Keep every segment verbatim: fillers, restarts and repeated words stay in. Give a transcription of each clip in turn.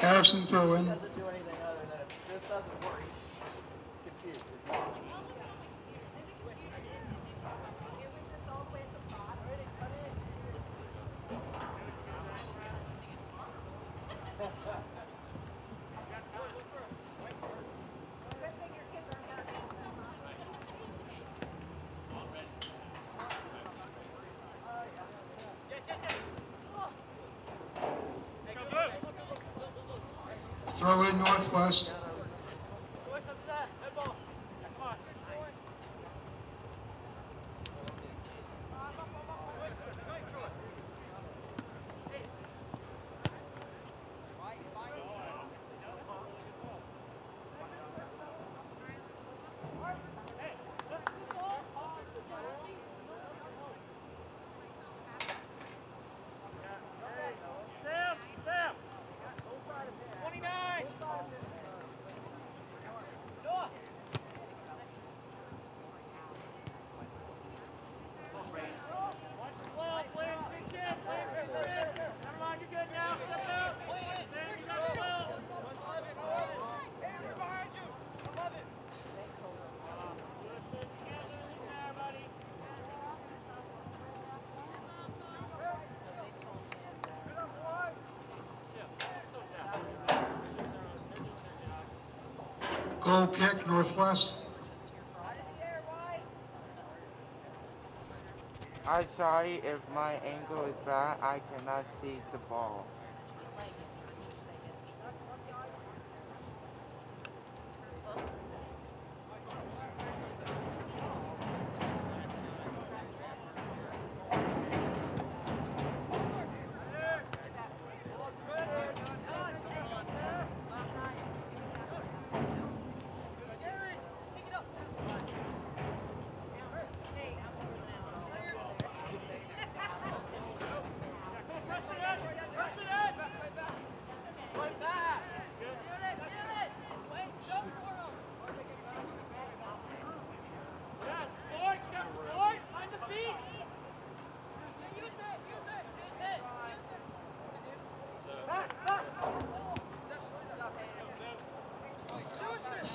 Harrison throw in. Throw in Northwest. Goal kick, Northwest. I'm sorry if my angle is bad, I cannot see the ball.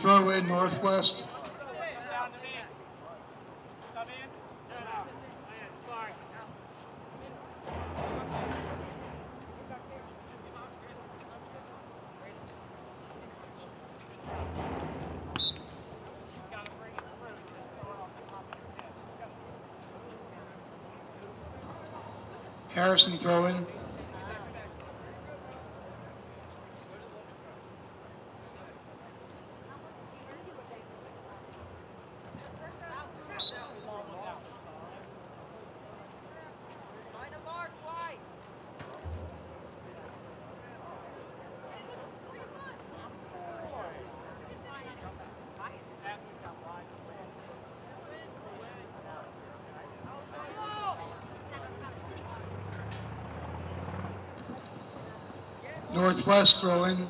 Throw in Northwest. Harrison throw in. Northwest throwing.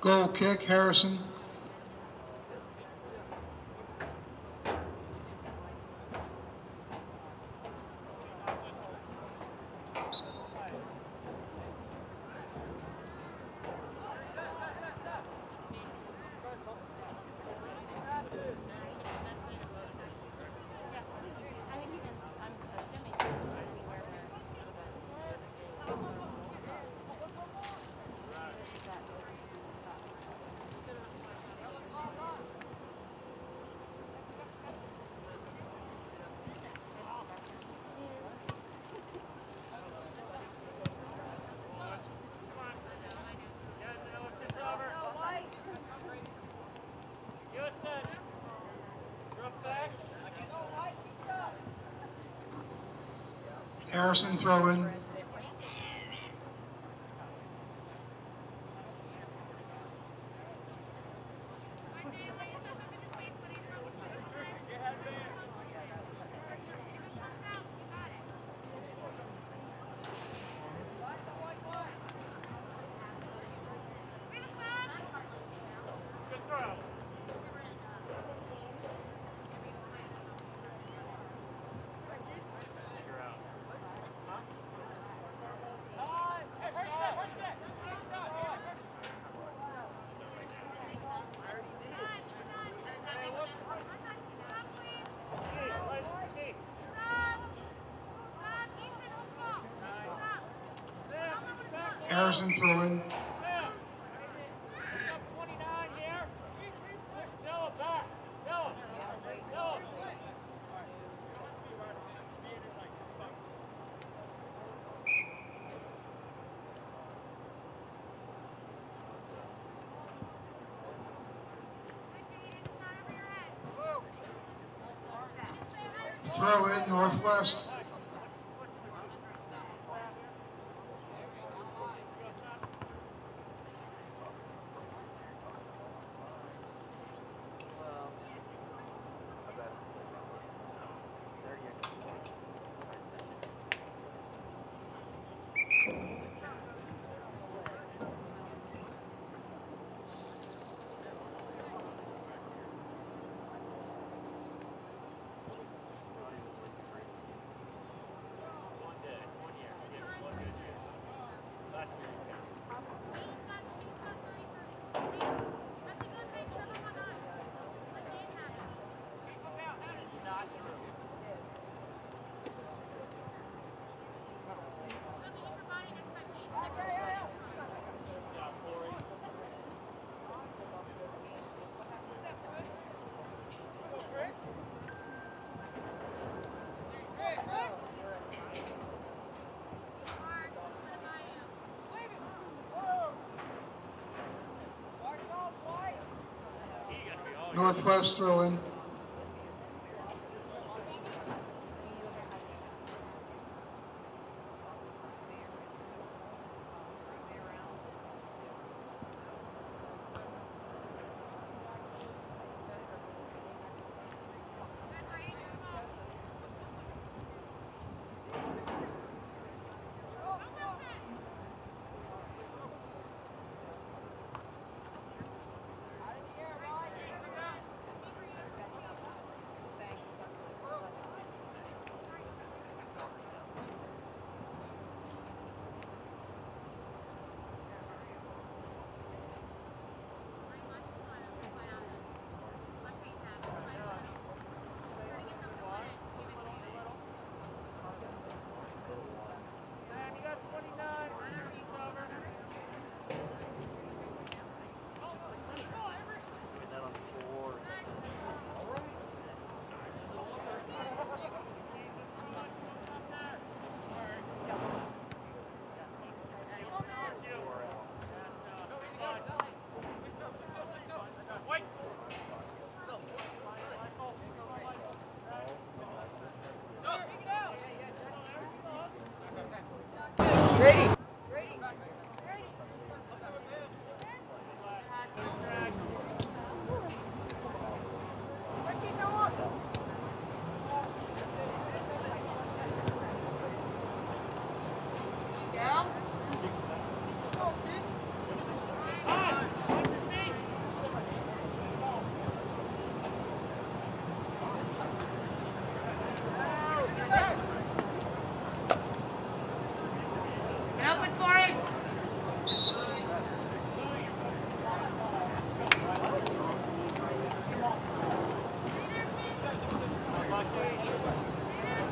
Goal kick, Harrison. Harrison throwing. Harrison throwing. Throw in Northwest. Northwest throwing.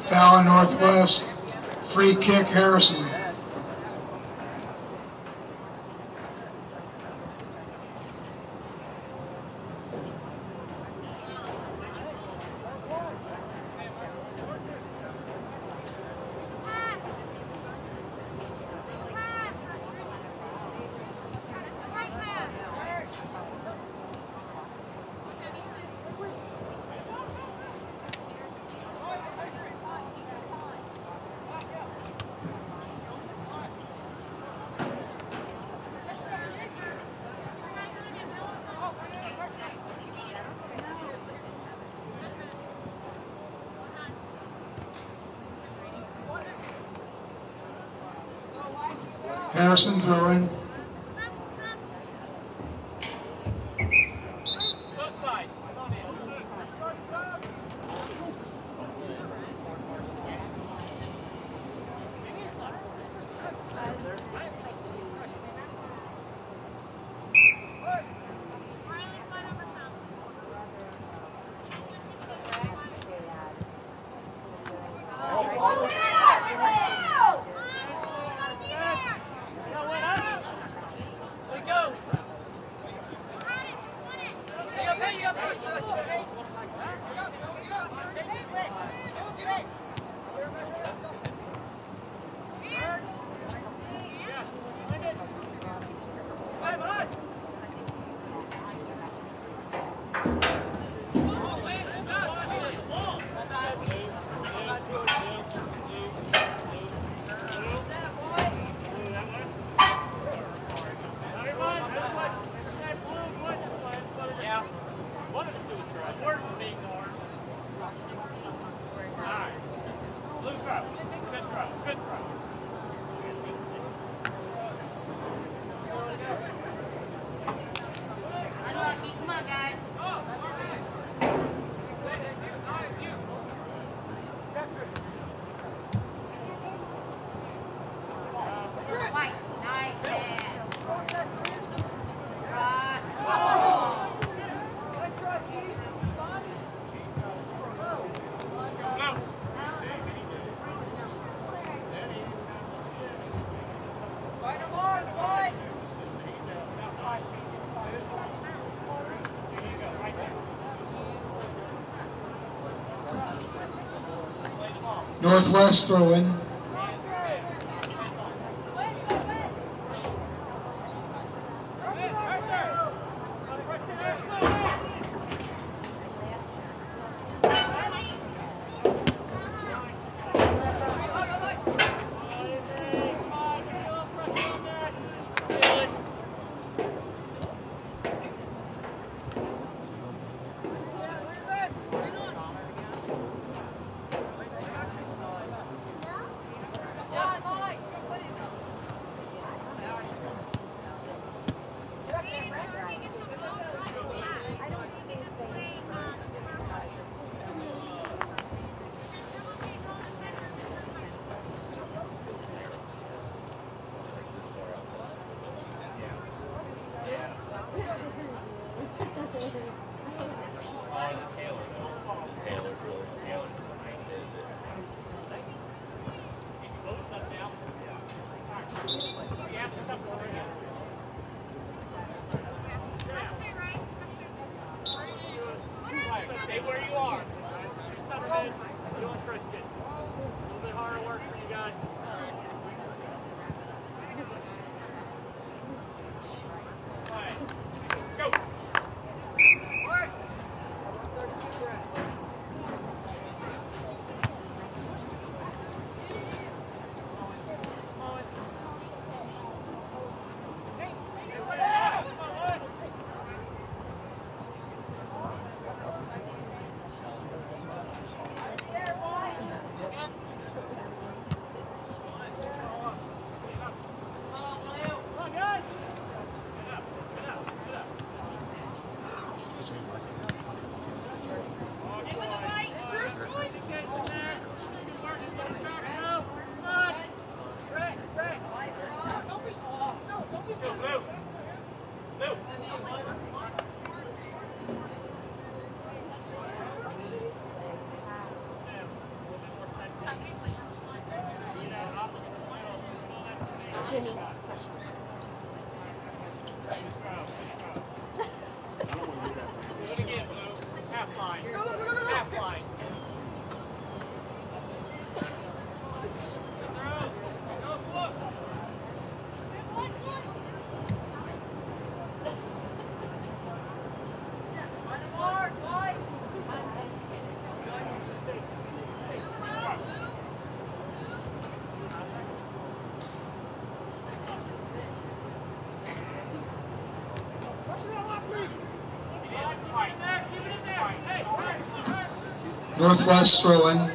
Foul on Northwest, free kick Harrison. Yeah. Harrison throwing. Northwest throwing. Northwest throwing.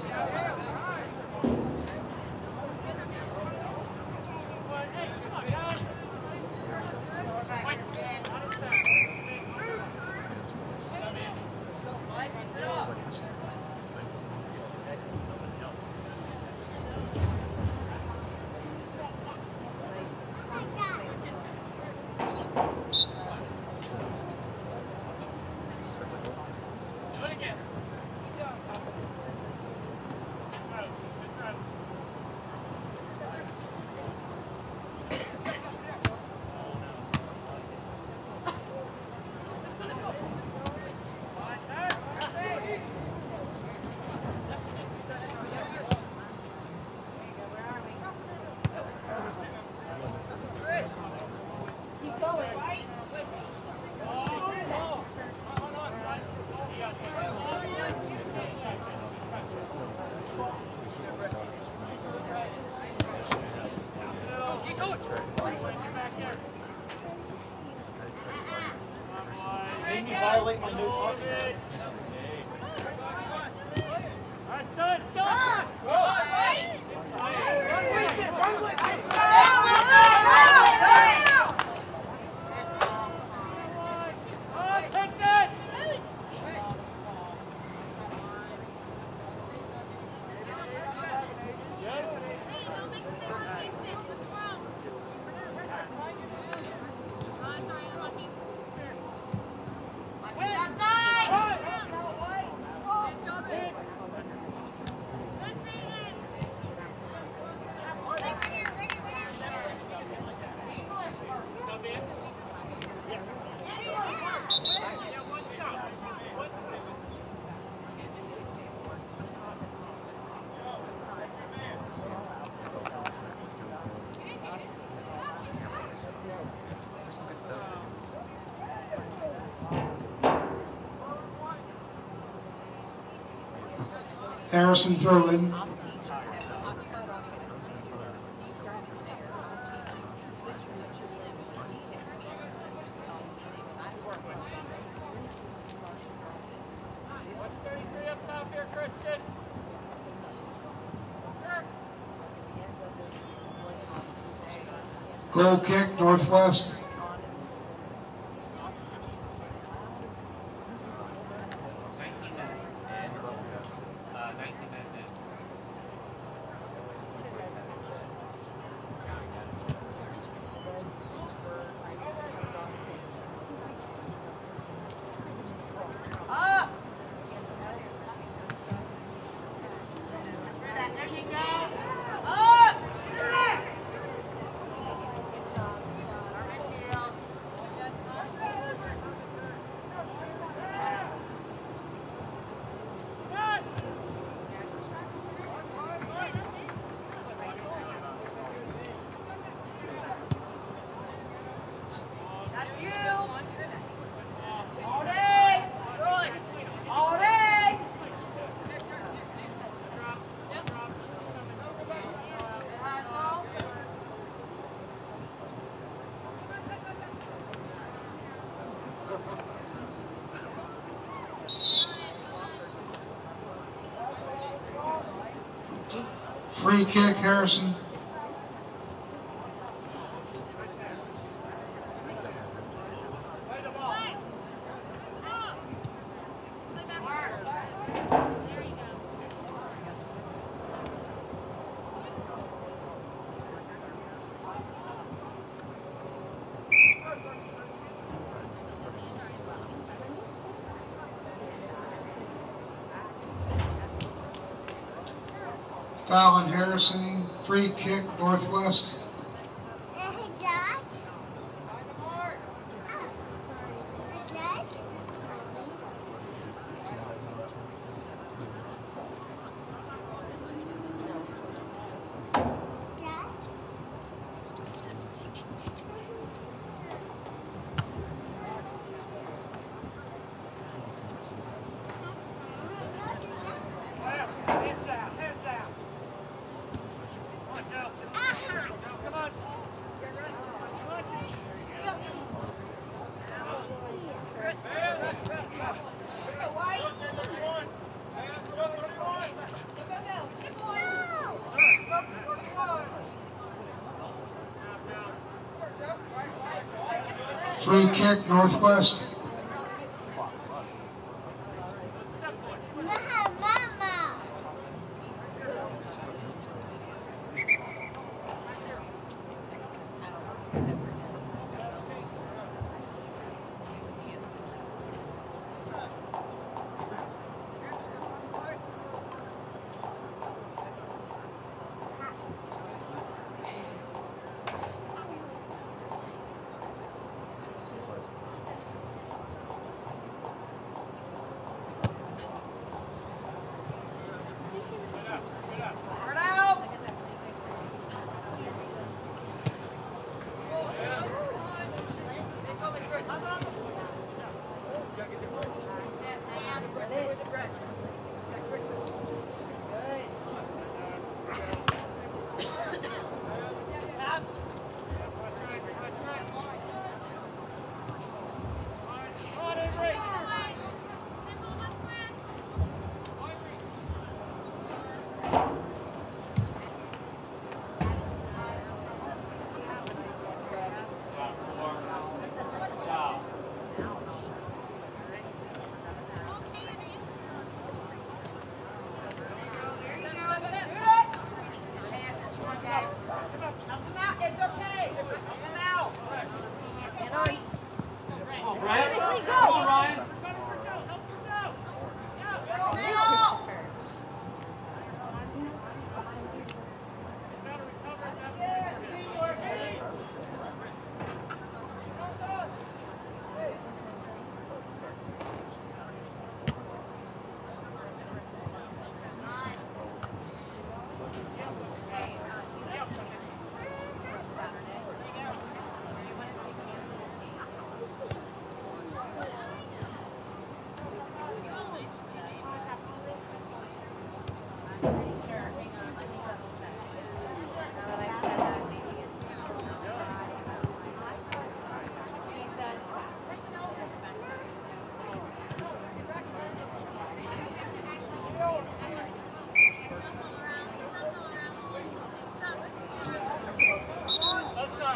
Harrison threw in. Goal kick, Northwest. Free kick, Harrison. Foul on Harrison, free kick, Northwest. Free kick, Northwest.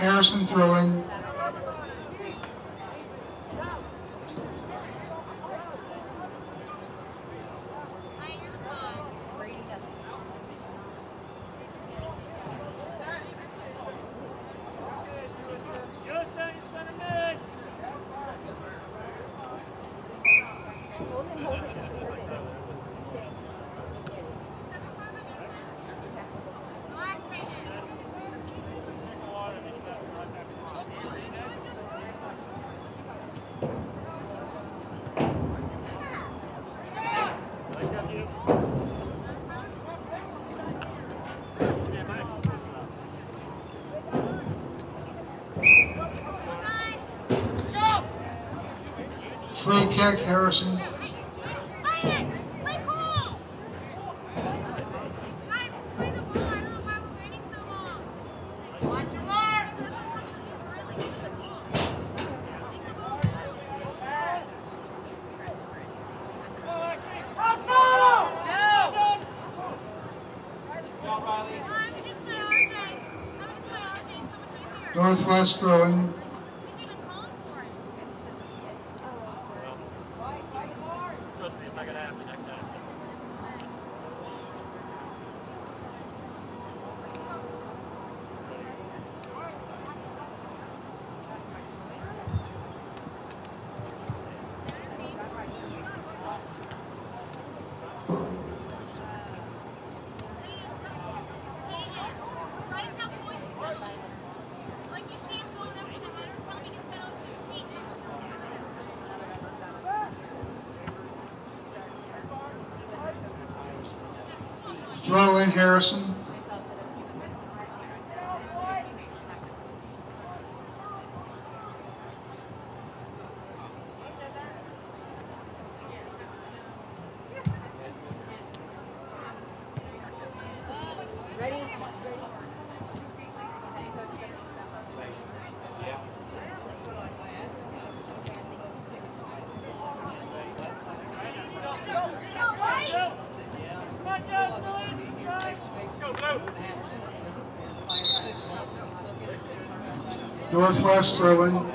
Harrison throwing. Free kick, Harrison. Northwest throwing. Throw in Harrison. Northwest throwing.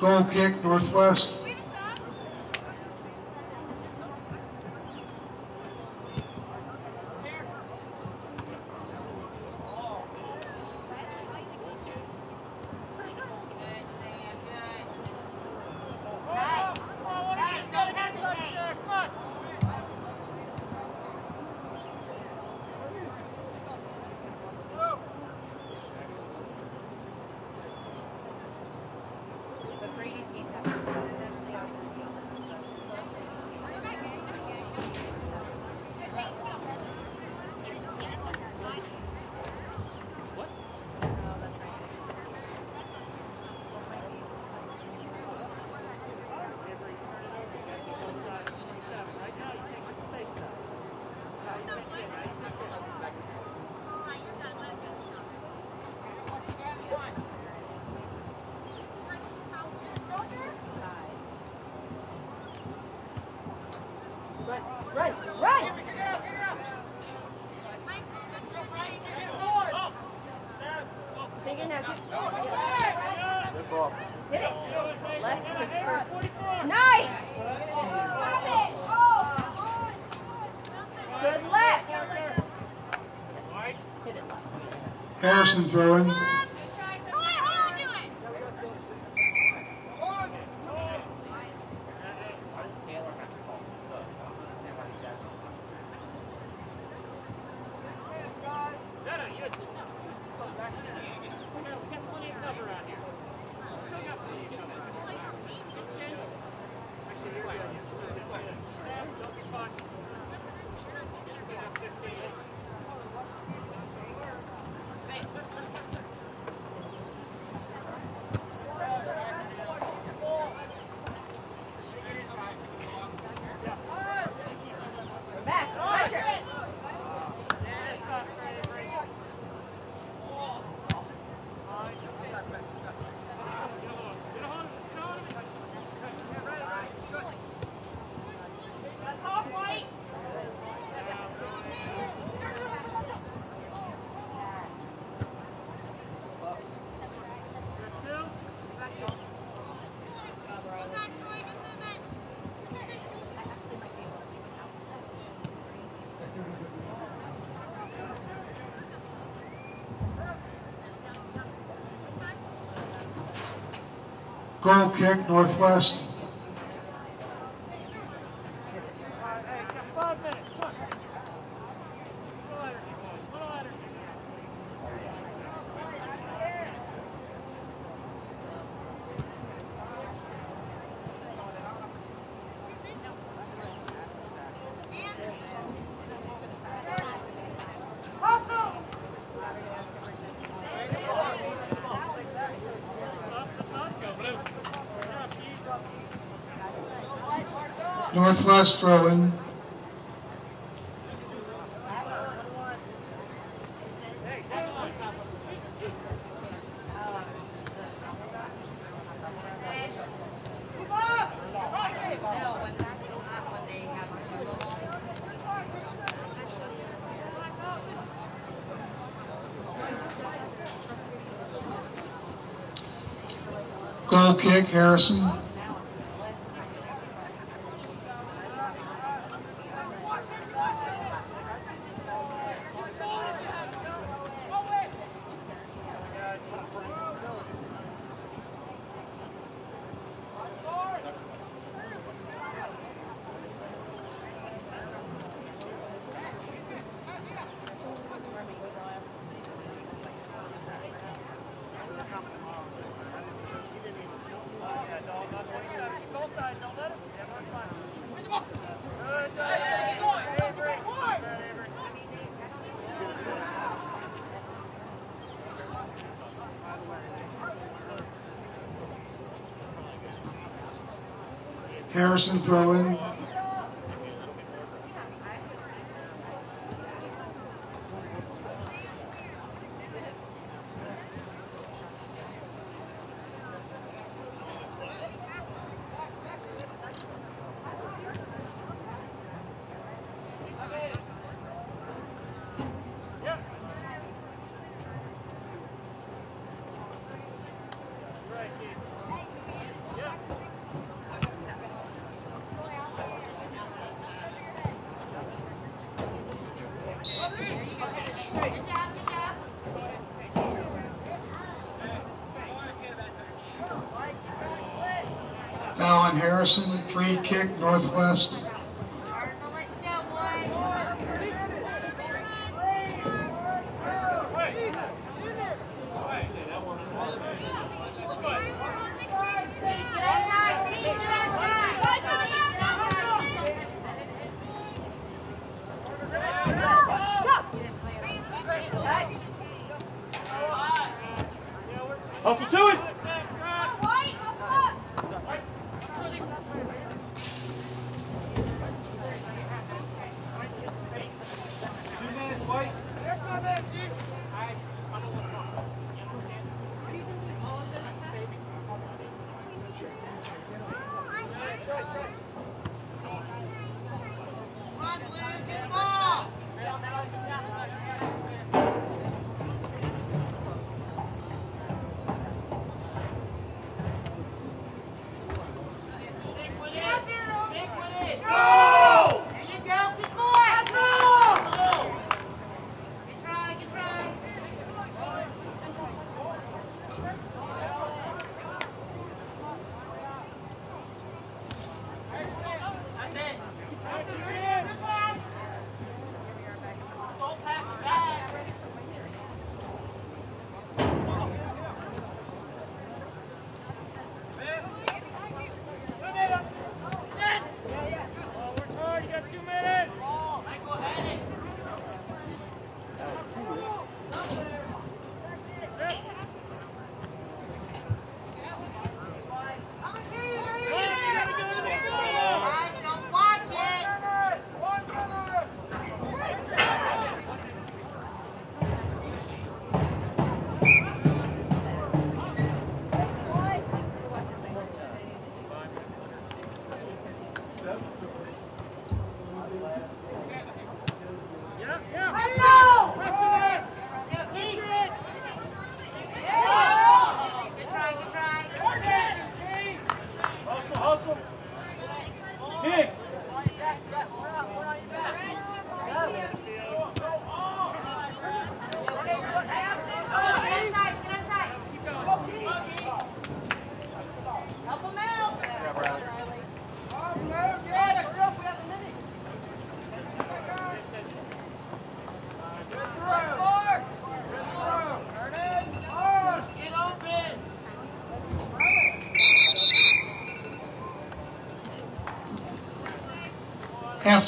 Goal kick, Northwest. Brady's game. Good ball. Hit it. Left was first. Nice! Good left. Hit it left. Harrison throwing. Goal kick, Northwest. Northwest throwing. Goal kick, Harrison. Harrison throwing. Harrison, free kick, Northwest.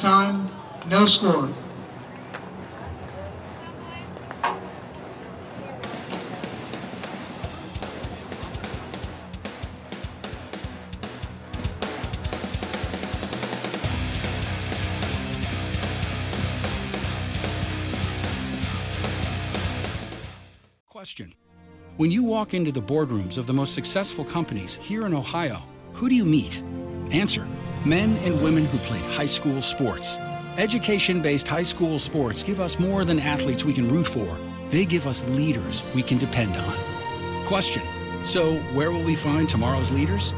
halftime, no score. Question. When you walk into the boardrooms of the most successful companies here in Ohio, who do you meet? Answer. Men and women who played high school sports. Education-based high school sports give us more than athletes we can root for. They give us leaders we can depend on. Question. So where will we find tomorrow's leaders?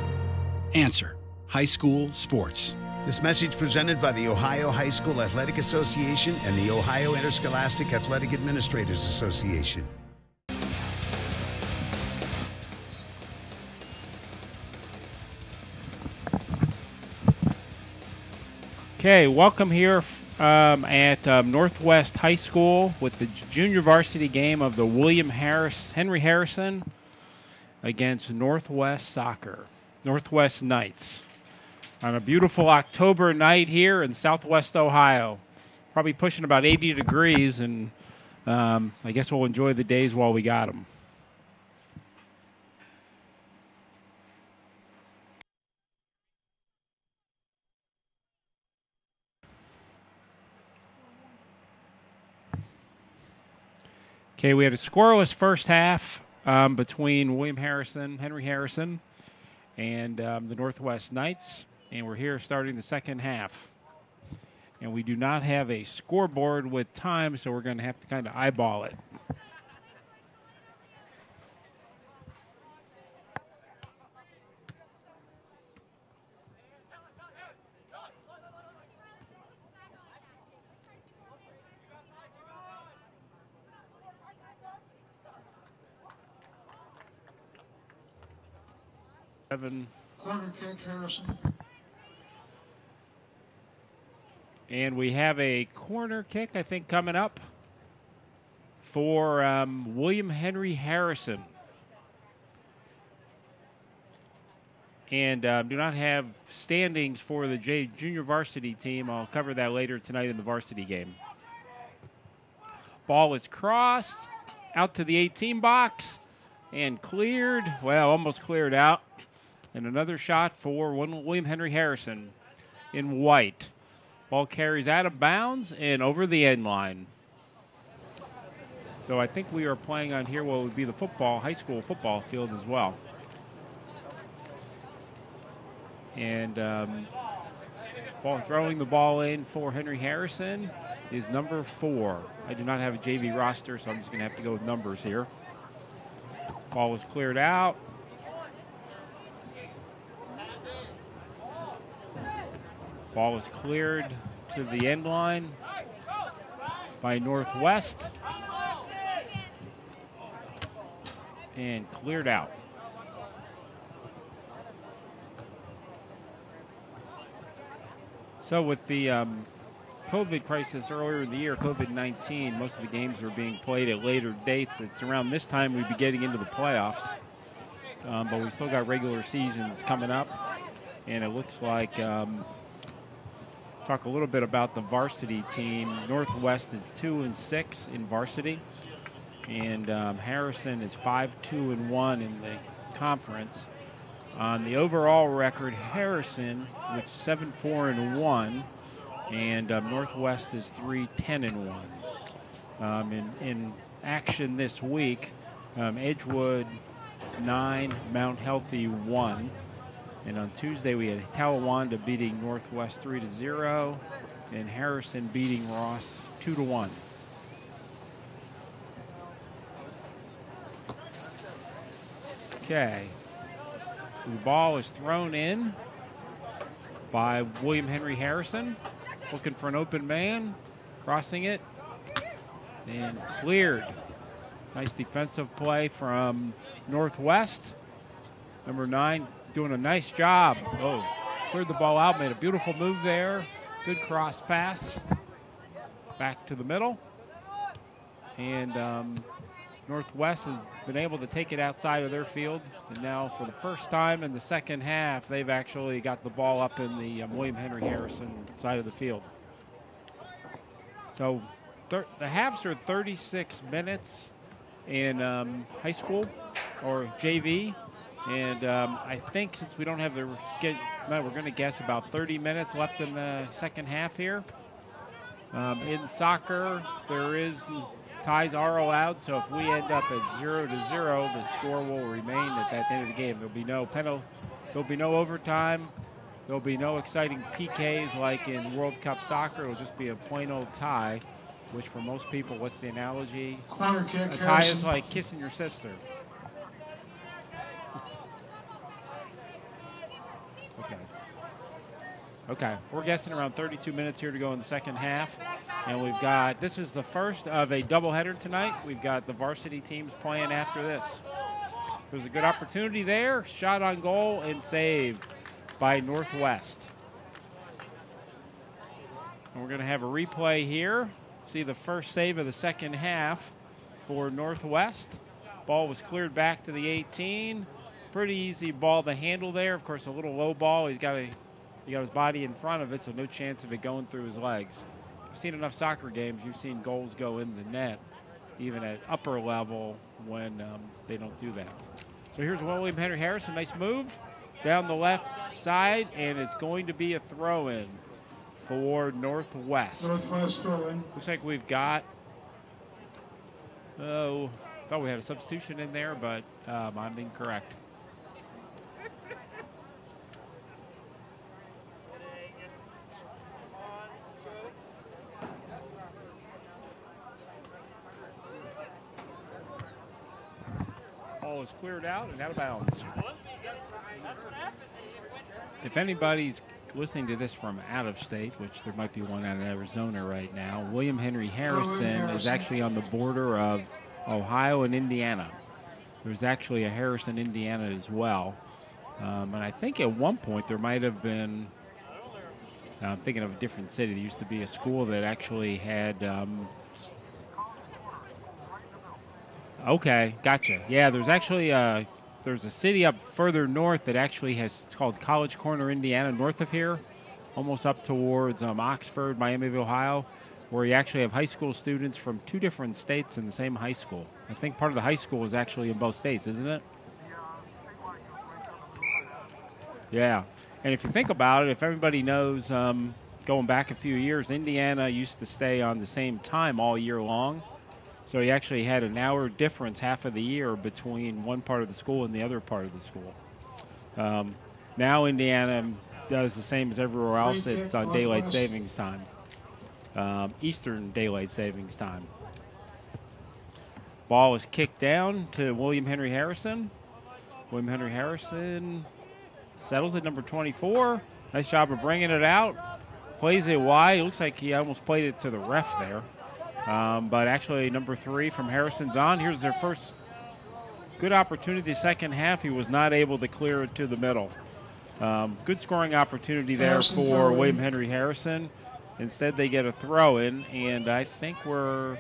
Answer. High school sports. This message presented by the Ohio High School Athletic Association and the Ohio Interscholastic Athletic Administrators Association. Okay, welcome here um, at um, Northwest High School with the junior varsity game of the William Harris, Henry Harrison against Northwest Soccer, Northwest Knights. On a beautiful October night here in Southwest Ohio, probably pushing about eighty degrees, and um, I guess we'll enjoy the days while we got them. Okay, we had a scoreless first half um, between William Harrison, Henry Harrison, and um, the Northwest Knights, and we're here starting the second half. And we do not have a scoreboard with time, so we're going to have to kind of eyeball it. Corner kick, Harrison. And we have a corner kick, I think, coming up for um, William Henry Harrison. And uh, do not have standings for the J junior varsity team. I'll cover that later tonight in the varsity game. Ball is crossed out to the eighteen box and cleared. Well, almost cleared out. And another shot for one William Henry Harrison in white. Ball carries out of bounds and over the end line. So I think we are playing on here what would be the football, high school football field as well. And um, ball, throwing the ball in for Henry Harrison is number four. I do not have a J V roster, so I'm just going to have to go with numbers here. Ball was cleared out. Ball is cleared to the end line by Northwest and cleared out. So with the um, COVID crisis earlier in the year, COVID nineteen, most of the games are being played at later dates. It's around this time we'd be getting into the playoffs, um, but we still got regular seasons coming up, and it looks like um, talk a little bit about the varsity team. Northwest is two and six in varsity, and um, Harrison is five two and one in the conference. On the overall record, Harrison with seven four and one, and um, Northwest is three ten and one. Um, in in action this week, um, Edgewood nine, Mount Healthy one. And on Tuesday, we had Talawanda beating Northwest three to zero, and Harrison beating Ross two to one. Okay. So the ball is thrown in by William Henry Harrison, looking for an open man, crossing it, and cleared. Nice defensive play from Northwest. Number nine, doing a nice job. Oh, cleared the ball out, made a beautiful move there. Good cross pass. Back to the middle. And um, Northwest has been able to take it outside of their field. And now for the first time in the second half, they've actually got the ball up in the um, William Henry Harrison side of the field. So thir the halves are thirty-six minutes in um, high school or J V. And um, I think since we don't have the schedule, we're going to guess about thirty minutes left in the second half here. Um, in soccer, there is ties are allowed, so if we end up at zero to zero, the score will remain at that end of the game. There'll be no penalty, there'll be no overtime, there'll be no exciting P Ks like in World Cup soccer. It'll just be a plain old tie, which for most people, what's the analogy? Corner kick. A tie is like kissing your sister. Okay, we're guessing around thirty-two minutes here to go in the second half. And we've got, this is the first of a doubleheader tonight. We've got the varsity teams playing after this. There's a good opportunity there. Shot on goal and saved by Northwest. And we're going to have a replay here. See the first save of the second half for Northwest. Ball was cleared back to the eighteen. Pretty easy ball to handle there. Of course, a little low ball. He's got a... He got his body in front of it, so no chance of it going through his legs. You've seen enough soccer games. You've seen goals go in the net, even at upper level when um, they don't do that. So here's William Henry Harrison. Nice move down the left side, and it's going to be a throw-in for Northwest. Northwest throw-in. Looks like we've got, oh, I thought we had a substitution in there, but um, I'm incorrect. Is cleared out and out of bounds. If anybody's listening to this from out of state, which there might be one out of Arizona right now, William Henry Harrison is actually on the border of Ohio and Indiana. There's actually a Harrison, Indiana as well. Um, and I think at one point there might have been, now I'm thinking of a different city. There used to be a school that actually had um, okay, gotcha. Yeah, there's actually a, there's a city up further north that actually has, it's called College Corner, Indiana, north of here, almost up towards um, Oxford, Miamiville, Ohio, where you actually have high school students from two different states in the same high school. I think part of the high school is actually in both states, isn't it? Yeah, and if you think about it, if everybody knows, um, going back a few years, Indiana used to stay on the same time all year long. So he actually had an hour difference half of the year between one part of the school and the other part of the school. Um, now Indiana does the same as everywhere else. It's on daylight savings time, um, Eastern daylight savings time. Ball is kicked down to William Henry Harrison. William Henry Harrison settles at number twenty-four. Nice job of bringing it out. Plays it wide. It looks like he almost played it to the ref there. Um, but actually number three from Harrison's on. Here's their first good opportunity. Second half, he was not able to clear it to the middle. Um, good scoring opportunity there Harrison for William Henry Harrison. Instead, they get a throw in, and I think we're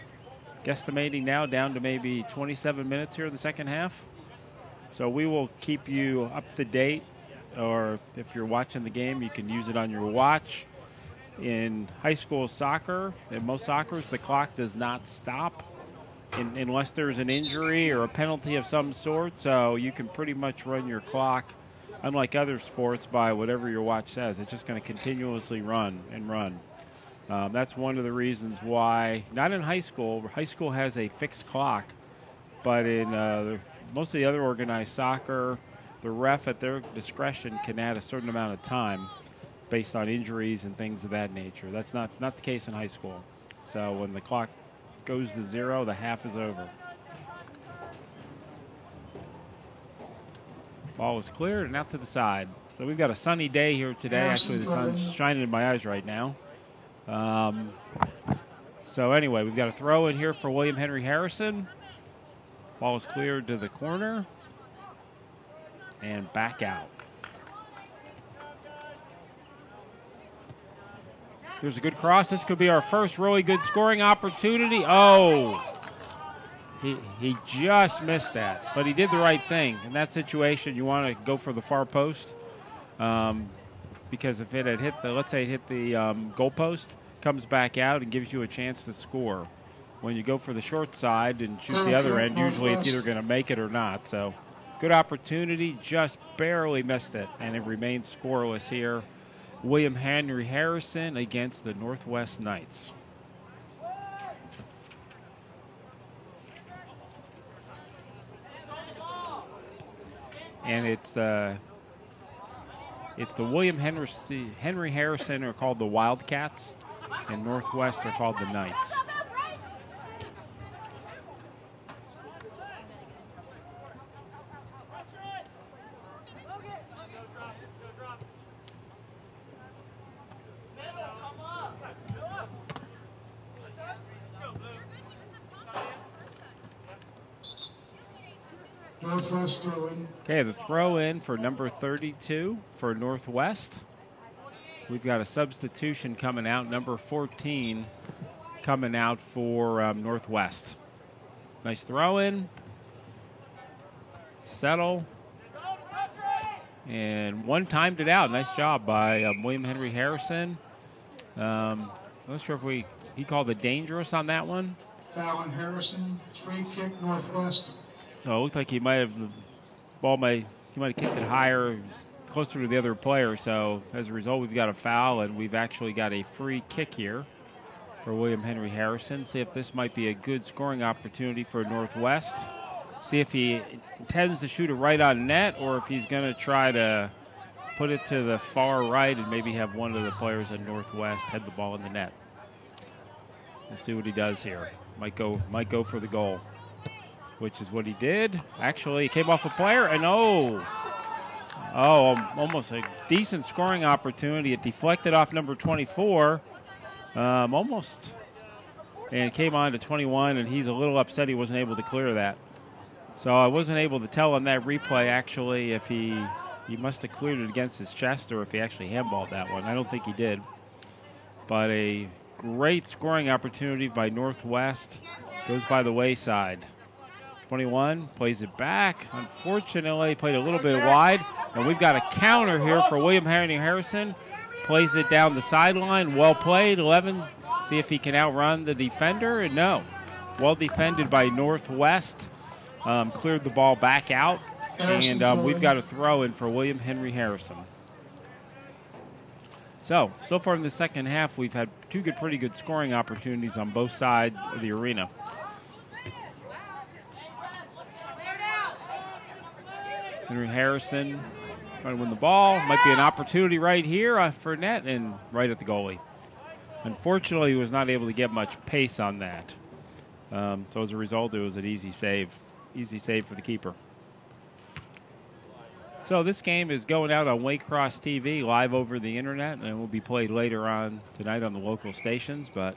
guesstimating now down to maybe twenty-seven minutes here in the second half. So we will keep you up to date, or if you're watching the game, you can use it on your watch. In high school soccer, in most soccers, the clock does not stop in, unless there's an injury or a penalty of some sort. So you can pretty much run your clock, unlike other sports, by whatever your watch says. It's just going to continuously run and run. Um, that's one of the reasons why, not in high school, high school has a fixed clock, but in uh, most of the other organized soccer, the ref at their discretion can add a certain amount of time based on injuries and things of that nature. That's not, not the case in high school. So when the clock goes to zero, the half is over. Ball is cleared and out to the side. So we've got a sunny day here today. Actually, the sun's shining in my eyes right now. Um, so anyway, we've got a throw in here for William Henry Harrison. Ball is cleared to the corner and back out. There's a good cross. This could be our first really good scoring opportunity. Oh, he, he just missed that, but he did the right thing. In that situation, you want to go for the far post, um, because if it had hit the, let's say it hit the um, goal post, comes back out and gives you a chance to score. When you go for the short side and shoot the other end, usually it's either going to make it or not. So good opportunity, just barely missed it, and it remains scoreless here. William Henry Harrison against the Northwest Knights. And it's uh, it's the William Henry, Henry Harrison are called the Wildcats, and Northwest are called the Knights. Okay, the throw in for number thirty-two for Northwest. We've got a substitution coming out, number fourteen coming out for um, Northwest. Nice throw in, settle, and one timed it out. Nice job by um, William Henry Harrison. Um, I'm not sure if we, he called the dangerous on that one. Foul on Harrison, free kick Northwest. So it looked like he might have, the ball might, he might have kicked it higher, closer to the other player. So as a result, we've got a foul, and we've actually got a free kick here for William Henry Harrison. See if this might be a good scoring opportunity for Northwest. See if he intends to shoot it right on net or if he's going to try to put it to the far right and maybe have one of the players at Northwest head the ball in the net. We'll see what he does here. Might go, might go for the goal, which is what he did. Actually, he came off a player, and oh, oh, almost a decent scoring opportunity. It deflected off number twenty-four, um, almost, and it came on to twenty-one, and he's a little upset he wasn't able to clear that. So I wasn't able to tell on that replay, actually, if he, he must have cleared it against his chest or if he actually handballed that one. I don't think he did, but a great scoring opportunity by Northwest goes by the wayside. twenty-one, plays it back. Unfortunately, played a little bit wide. And we've got a counter here for William Henry Harrison. Plays it down the sideline. Well played, eleven. See if he can outrun the defender. And no, well defended by Northwest. Um, cleared the ball back out. And um, we've got a throw in for William Henry Harrison. So, so far in the second half, we've had two good, pretty good scoring opportunities on both sides of the arena. Henry Harrison trying to win the ball. Might be an opportunity right here for net and right at the goalie. Unfortunately, he was not able to get much pace on that. Um, so as a result, it was an easy save. Easy save for the keeper. So this game is going out on Waycross T V, live over the internet, and it will be played later on tonight on the local stations. But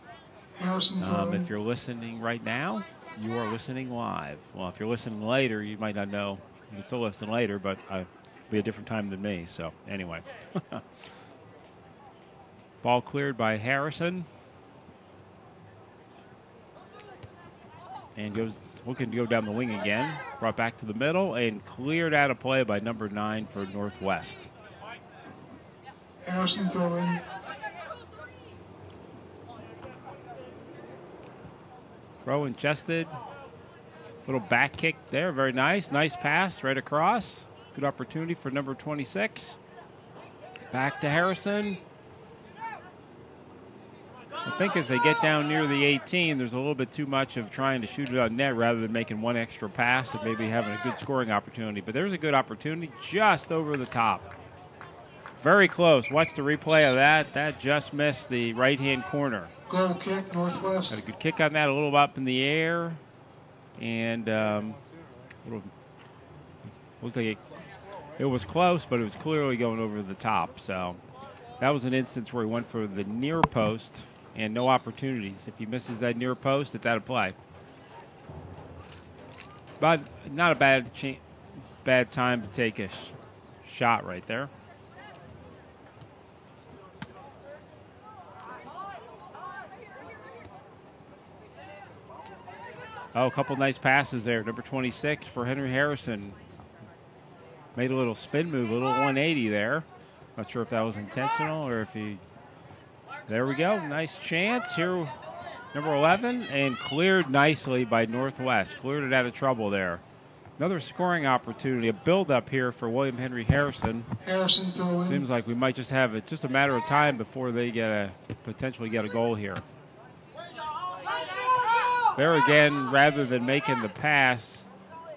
um, if you're listening right now, you are listening live. Well, if you're listening later, you might not know. You can still listen later, but uh, it'll be a different time than me. So, anyway. Ball cleared by Harrison. And goes looking to go down the wing again. Brought back to the middle and cleared out of play by number nine for Northwest. Harrison throwing. Throw ingested. Little back kick there, very nice. Nice pass right across. Good opportunity for number twenty-six. Back to Harrison. I think as they get down near the eighteen, there's a little bit too much of trying to shoot it on net rather than making one extra pass and maybe having a good scoring opportunity. But there's a good opportunity just over the top. Very close. Watch the replay of that. That just missed the right-hand corner. Goal kick, Northwest. Got a good kick on that, a little up in the air. And um, looked like it, it was close, but it was clearly going over the top. So that was an instance where he went for the near post and no opportunities. If he misses that near post, it's out of play. But not a bad cha bad time to take a sh shot right there. Oh, a couple nice passes there. Number twenty-six for Henry Harrison. Made a little spin move, a little one eighty there. Not sure if that was intentional or if he There we go. Nice chance here. Number eleven, and cleared nicely by Northwest. Cleared it out of trouble there. Another scoring opportunity, a build-up here for William Henry Harrison. Harrison throwing. Seems like we might just have it just a matter of time before they get a potentially get a goal here. There again, rather than making the pass,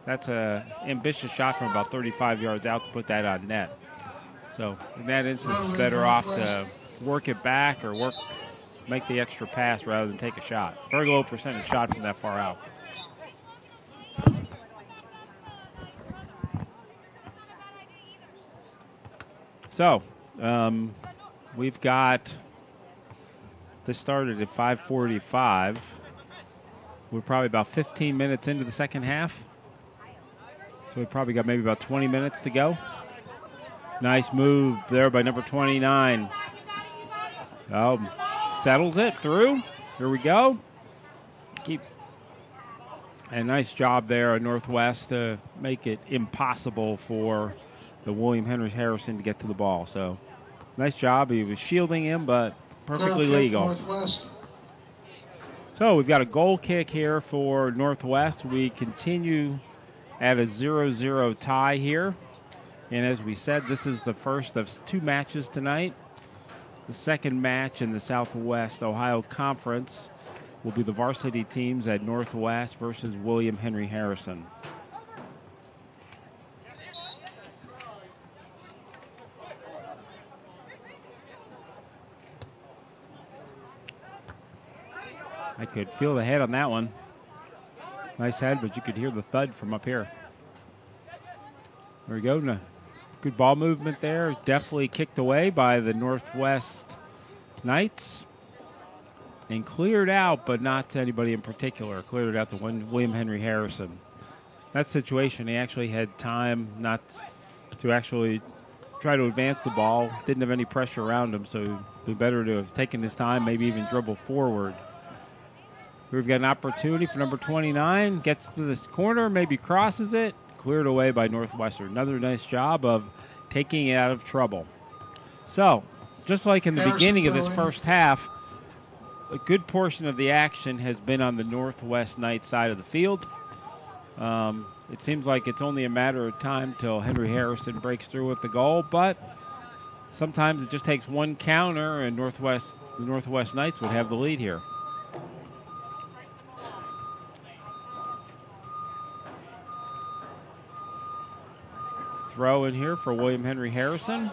that's an ambitious shot from about thirty-five yards out to put that on net. So in that instance, better off to work it back or work. Make the extra pass rather than take a shot. Very low percentage shot from that far out. So um, we've got, this started at five forty-five. We're probably about fifteen minutes into the second half. So we've probably got maybe about twenty minutes to go. Nice move there by number twenty-nine. Oh. Settles it through. Here we go. Keep. And nice job there at Northwest to make it impossible for the William Henry Harrison to get to the ball. So nice job. He was shielding him, but perfectly legal. Northwest. So we've got a goal kick here for Northwest. We continue at a zero zero tie here. And as we said, this is the first of two matches tonight. The second match in the Southwest Ohio Conference will be the varsity teams at Northwest versus William Henry Harrison. I could feel the head on that one. Nice head, but you could hear the thud from up here. There we go. Good ball movement there, deftly kicked away by the Northwest Knights and cleared out, but not to anybody in particular. Cleared it out to William Henry Harrison. That situation, he actually had time not to actually try to advance the ball. Didn't have any pressure around him, so it would be better to have taken his time, maybe even dribble forward. We've got an opportunity for number twenty-nine, gets to this corner, maybe crosses it. Cleared away by Northwestern. Another nice job of taking it out of trouble. So, just like in the Harrison beginning throwing. Of this first half, a good portion of the action has been on the Northwest Knights side of the field. Um, it seems like it's only a matter of time till Henry Harrison breaks through with the goal, but sometimes it just takes one counter and Northwest, the Northwest Knights would have the lead here. Throw in here for William Henry Harrison.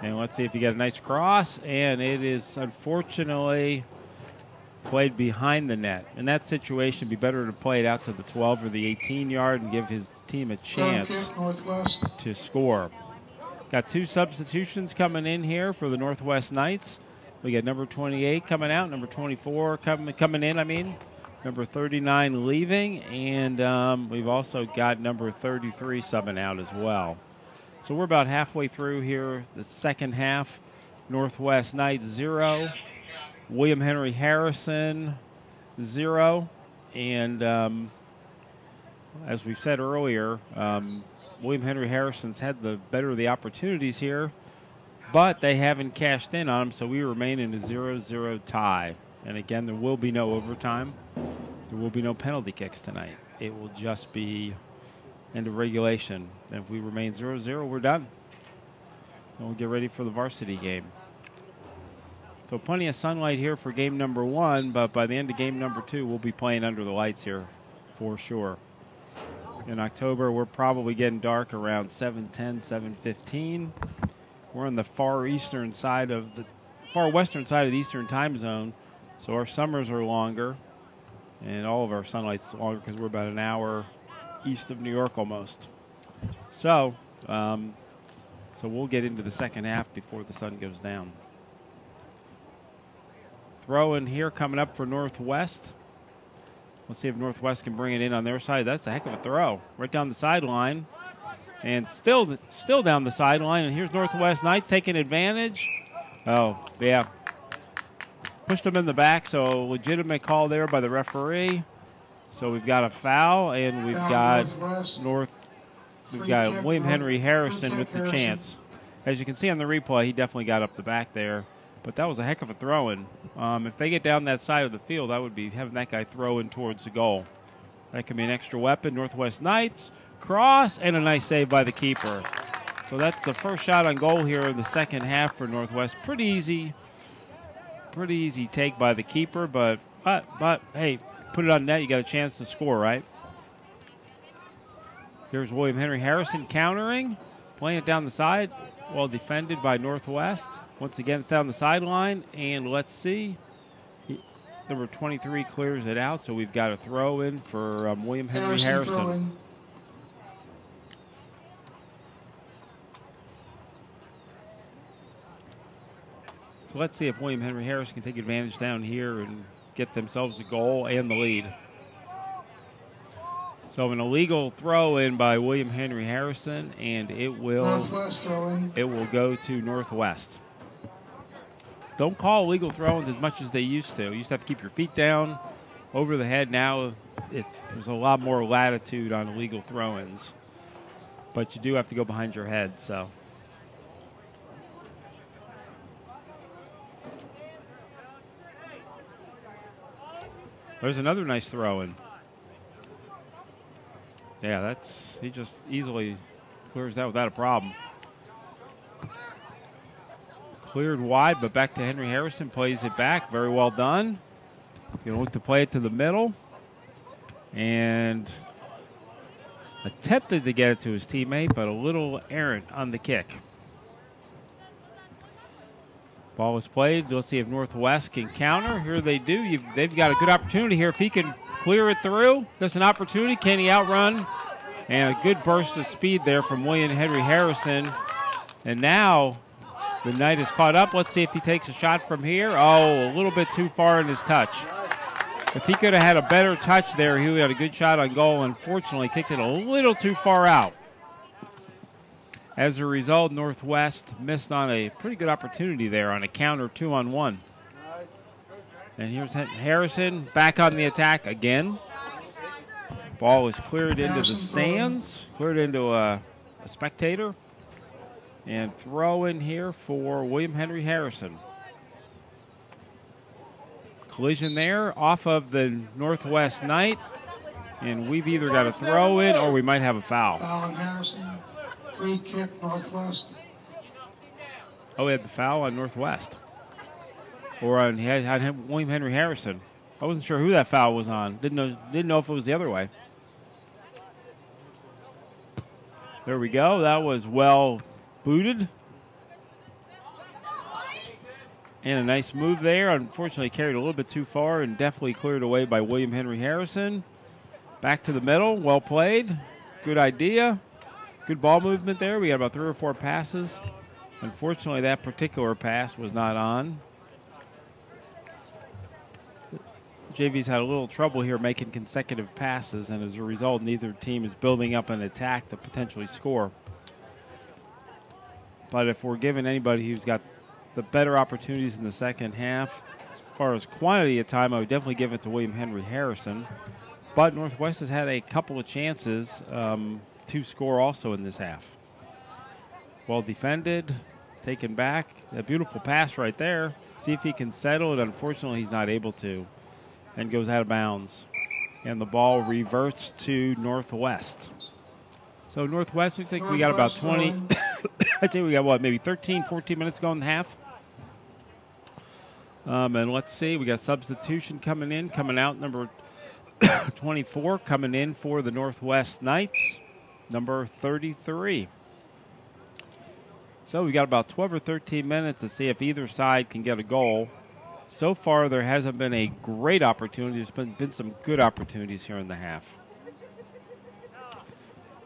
And let's see if he got a nice cross. And it is unfortunately played behind the net. In that situation, it'd be better to play it out to the twelve or the eighteen yard and give his team a chance to score. Got two substitutions coming in here for the Northwest Knights. We got number twenty-eight coming out, number twenty-four coming coming in, I mean. Number thirty-nine leaving, and um, we've also got number thirty-three subbing out as well. So we're about halfway through here, the second half. Northwest Knights zero, William Henry Harrison zero, and um, as we've said earlier, um, William Henry Harrison's had the better of the opportunities here, but they haven't cashed in on them, so we remain in a zero zero tie. And again, there will be no overtime. There will be no penalty kicks tonight. It will just be end of regulation. And if we remain zero zero, we're done. And we'll get ready for the varsity game. So plenty of sunlight here for game number one, but by the end of game number two, we'll be playing under the lights here for sure. In October, we're probably getting dark around seven ten, seven fifteen. We're on the far eastern side of the, far western side of the eastern time zone. So our summers are longer, and all of our sunlight's longer because we're about an hour east of New York almost. So, um, so we'll get into the second half before the sun goes down. Throw in here coming up for Northwest. Let's see if Northwest can bring it in on their side. That's a heck of a throw. Right down the sideline, and still, still down the sideline. And here's Northwest Knights taking advantage. Oh, yeah. Pushed him in the back, so legitimate call there by the referee. So we've got a foul, and we've got North, we've got William Henry Harrison with the chance. as you can see on the replay, he definitely got up the back there. But that was a heck of a throw-in. Um, if they get down that side of the field, I would be having that guy throw in towards the goal. That can be an extra weapon. Northwest Knights, cross, and a nice save by the keeper. So that's the first shot on goal here in the second half for Northwest. Pretty easy. Pretty easy take by the keeper, but, but, but hey, put it on net, you got a chance to score, right? Here's William Henry Harrison countering, playing it down the side, well defended by Northwest. Once again, it's down the sideline, and let's see. Number twenty-three clears it out, so we've got a throw in for um, William Henry Harrison. Harrison. So let's see if William Henry Harrison can take advantage down here and get themselves a goal and the lead. So an illegal throw in by William Henry Harrison, and it will, it will go to Northwest. Don't call illegal throw-ins as much as they used to. You used to have to keep your feet down, over the head. Now it, there's a lot more latitude on illegal throw-ins. But you do have to go behind your head, so. There's another nice throw-in. Yeah, that's, he just easily clears that without a problem. Cleared wide, but back to Henry Harrison. Plays it back. Very well done. He's going to look to play it to the middle. And attempted to get it to his teammate, but a little errant on the kick. Ball was played. Let's see if Northwest can counter. Here they do. You've, they've got a good opportunity here. If he can clear it through, that's an opportunity. Can he outrun? And a good burst of speed there from William Henry Harrison. And now the Knight is caught up. Let's see if he takes a shot from here. Oh, a little bit too far in his touch. If he could have had a better touch there, he would have had a good shot on goal. Unfortunately, kicked it a little too far out. As a result, Northwest missed on a pretty good opportunity there on a counter two on one. And here's Harrison back on the attack again. Ball is cleared into the stands, cleared into a, a spectator. And throw in here for William Henry Harrison. Collision there off of the Northwest Knight. And we've either got a throw in or we might have a foul. Foul on Harrison. Free kick, Northwest. Oh, we had the foul on Northwest. Or on, on William Henry Harrison. I wasn't sure who that foul was on. Didn't know, didn't know if it was the other way. There we go. That was well booted. And a nice move there. Unfortunately carried a little bit too far and definitely cleared away by William Henry Harrison. Back to the middle. Well played. Good idea. Good ball movement there. We had about three or four passes. Unfortunately, that particular pass was not on. J V's had a little trouble here making consecutive passes, and as a result, neither team is building up an attack to potentially score. But if we're giving anybody who's got the better opportunities in the second half, as far as quantity of time, I would definitely give it to William Henry Harrison. But Northwest has had a couple of chances um, to score also in this half. Well defended, taken back. A beautiful pass right there. See if he can settle it. Unfortunately, he's not able to and goes out of bounds. And the ball reverts to Northwest. So Northwest looks like Northwest we got about twenty... I'd say we got, what, maybe thirteen, fourteen minutes to go in the half. Um, and let's see. We got substitution coming in, coming out, number twenty-four, coming in for the Northwest Knights, number thirty-three. So we got about twelve or thirteen minutes to see if either side can get a goal. So far, there hasn't been a great opportunity. There's been, been some good opportunities here in the half.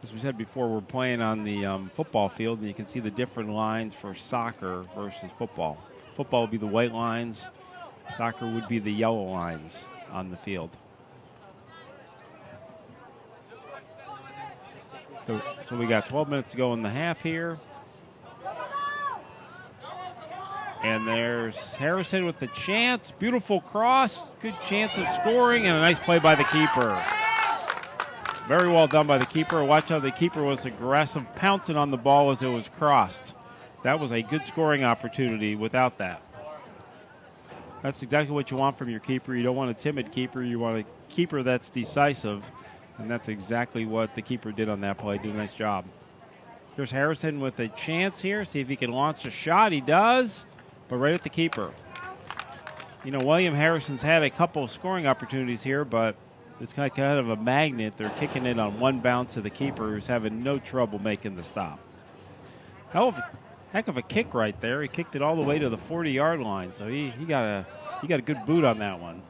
As we said before, we're playing on the um, football field, and you can see the different lines for soccer versus football. Football would be the white lines. Soccer would be the yellow lines on the field. So, so we got twelve minutes to go in the half here. And there's Harrison with the chance. Beautiful cross. Good chance of scoring, and a nice play by the keeper. Very well done by the keeper. Watch how the keeper was aggressive, pouncing on the ball as it was crossed. That was a good scoring opportunity without that. That's exactly what you want from your keeper. You don't want a timid keeper. You want a keeper that's decisive. And that's exactly what the keeper did on that play. Did a nice job. Here's Harrison with a chance here. See if he can launch a shot. He does, but right at the keeper. You know, William Harrison's had a couple of scoring opportunities here, but it's kind of a magnet. They're kicking it on one bounce to the keeper, who's having no trouble making the stop. Hell of a, heck of a kick right there. He kicked it all the way to the forty-yard line, so he, he, got a, he got a good boot on that one.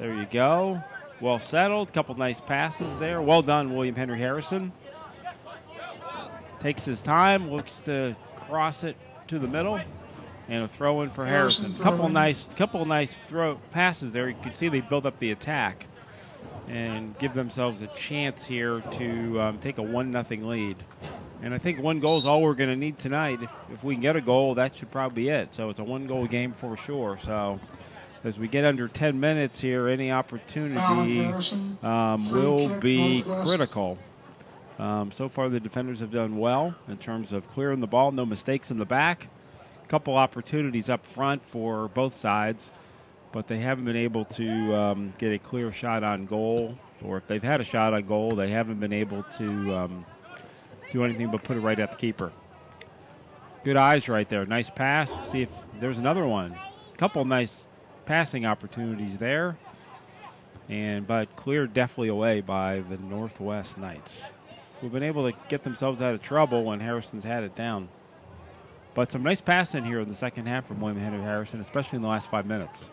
There you go. Well settled. Couple nice passes there. Well done, William Henry Harrison. Takes his time, looks to cross it to the middle, and a throw in for Harrison. Harrison couple nice, couple nice throw passes there. You can see they build up the attack and give themselves a chance here to um, take a one nothing lead. And I think one goal is all we're going to need tonight. If, if we can get a goal, that should probably be it. So it's a one-goal game for sure. So as we get under ten minutes here, any opportunity um, will be critical. Um, so far, the defenders have done well in terms of clearing the ball, no mistakes in the back. A couple opportunities up front for both sides, but they haven't been able to um, get a clear shot on goal, or if they've had a shot on goal, they haven't been able to um, do anything but put it right at the keeper. Good eyes right there. Nice pass. See if there's another one. A couple nice passing opportunities there, and but cleared deftly away by the Northwest Knights. We've been able to get themselves out of trouble when Harrison's had it down. But some nice pass in here in the second half from William Henry Harrison, especially in the last five minutes.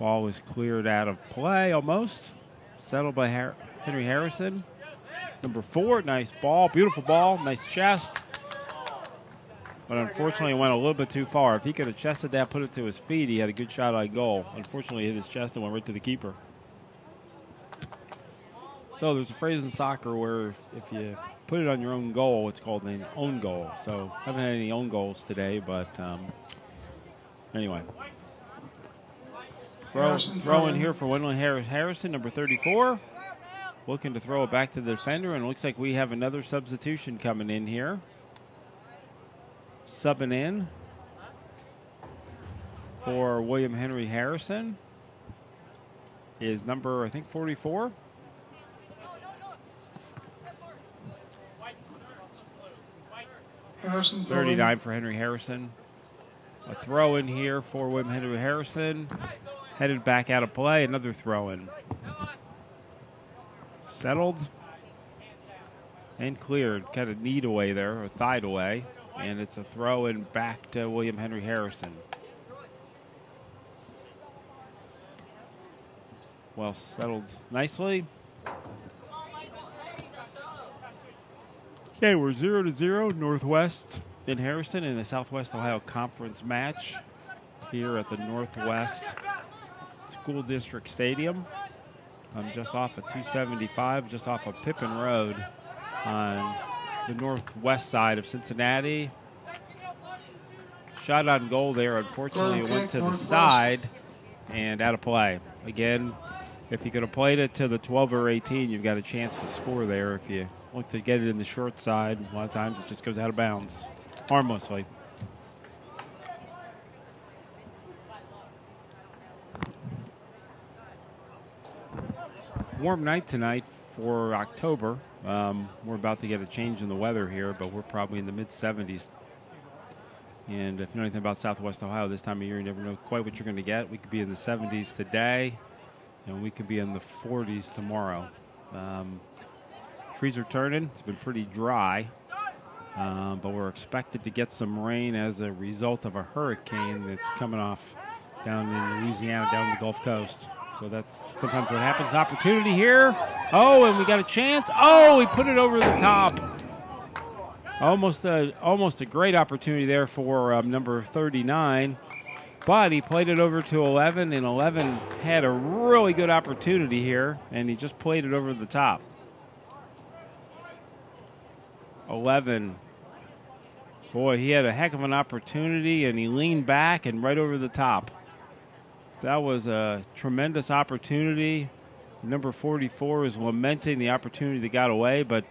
Ball was cleared out of play almost. Settled by Har- Henry Harrison. Number four, nice ball, beautiful ball, nice chest. But unfortunately went a little bit too far. If he could have chested that, put it to his feet, he had a good shot on goal. Unfortunately, it hit his chest and went right to the keeper. So there's a phrase in soccer where if you put it on your own goal, it's called an own goal. So haven't had any own goals today, but um, anyway. Throw, throw in here for Wendell Harrison, number thirty-four. Looking to throw it back to the defender, and it looks like we have another substitution coming in here. Subbing in for William Henry Harrison is number, I think, forty-four. thirty-nine for Henry Harrison. A throw in here for William Henry Harrison. Headed back out of play. Another throw in. Settled. And cleared. Kind of kneed away there, or thigh'd away. And it's a throw in back to William Henry Harrison. Well settled nicely. Okay, we're zero to zero, Northwest and Harrison in the Southwest Ohio Conference match here at the Northwest School District Stadium. I'm just off of two seventy-five, just off of Pippin Road on the northwest side of Cincinnati. Shot on goal there. Unfortunately, it went to the side and out of play. Again, if you could have played it to the twelve or eighteen, you've got a chance to score there if you look to get it in the short side. A lot of times it just goes out of bounds, harmlessly. Warm night tonight for October. Um, we're about to get a change in the weather here, but we're probably in the mid seventies. And if you know anything about Southwest Ohio this time of year, you never know quite what you're going to get. We could be in the seventies today, and we could be in the forties tomorrow. Um, Trees are turning. It's been pretty dry, um, but we're expected to get some rain as a result of a hurricane that's coming off down in Louisiana, down the Gulf Coast. So that's sometimes what happens. Opportunity here. Oh, and we got a chance. Oh, we put it over the top. Almost a, almost a great opportunity there for um, number thirty-nine, but he played it over to eleven, and eleven had a really good opportunity here, and he just played it over the top. eleven. Boy, he had a heck of an opportunity, and he leaned back and right over the top. That was a tremendous opportunity. Number forty-four is lamenting the opportunity that got away, but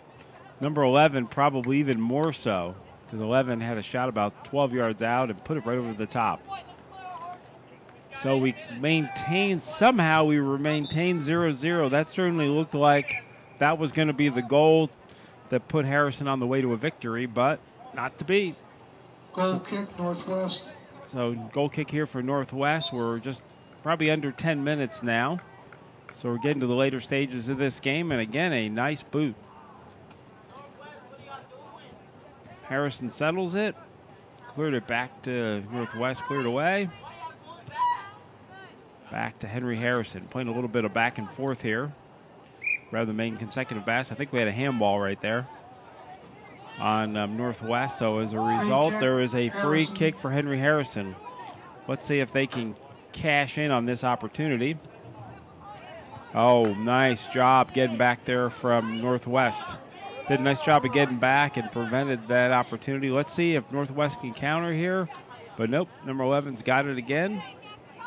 number eleven probably even more so, because eleven had a shot about twelve yards out and put it right over the top. So we maintained, somehow we were maintained zero zero. That certainly looked like that was going to be the goal that put Harrison on the way to a victory, but not to be. Goal kick, Northwest. So goal kick here for Northwest. We're just probably under ten minutes now. So we're getting to the later stages of this game, and again, a nice boot. Harrison settles it, cleared it back to Northwest, cleared away. Back to Henry Harrison, playing a little bit of back and forth here. Rather than making consecutive bats, I think we had a handball right there on um, Northwest. So as a result, there is a free kick for Henry Harrison. Let's see if they can cash in on this opportunity. Oh, nice job getting back there from Northwest. Did a nice job of getting back and prevented that opportunity. Let's see if Northwest can counter here. But nope, number eleven's got it again.